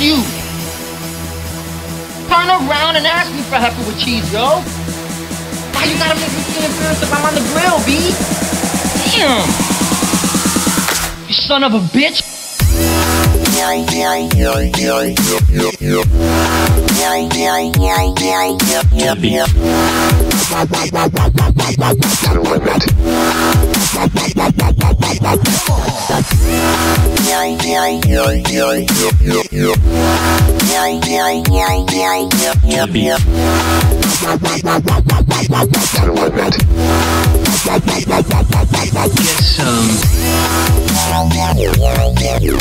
you. Turn around and ask me for heifer with cheese, yo. Why you gotta make me feel embarrassed if I'm on the grill, B? Damn. You son of a bitch. Get some. I'm right behind you.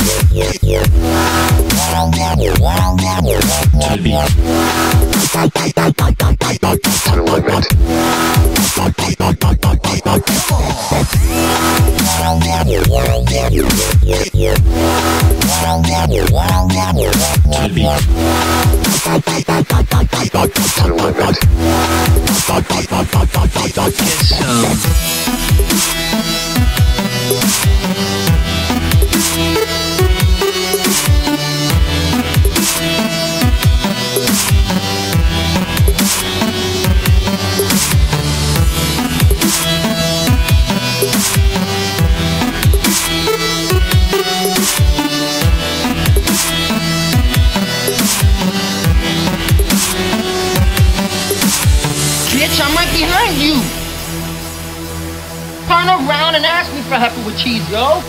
Turn around and ask me for heifer with cheese, yo.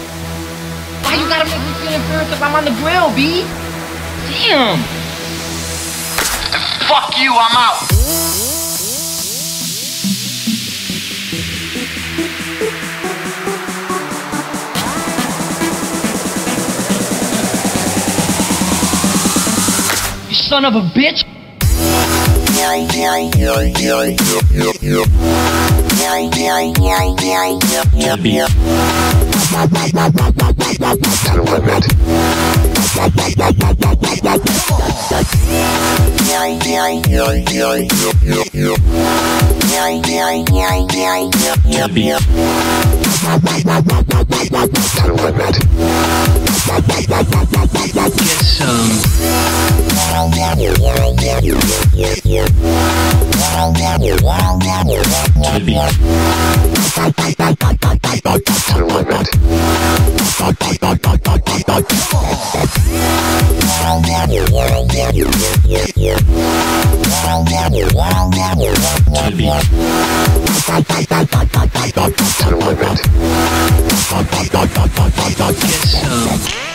Why you gotta make me feel inferior if I'm on the grill, B? Damn. And fuck you, I'm out. You son of a bitch. Get some. Get some.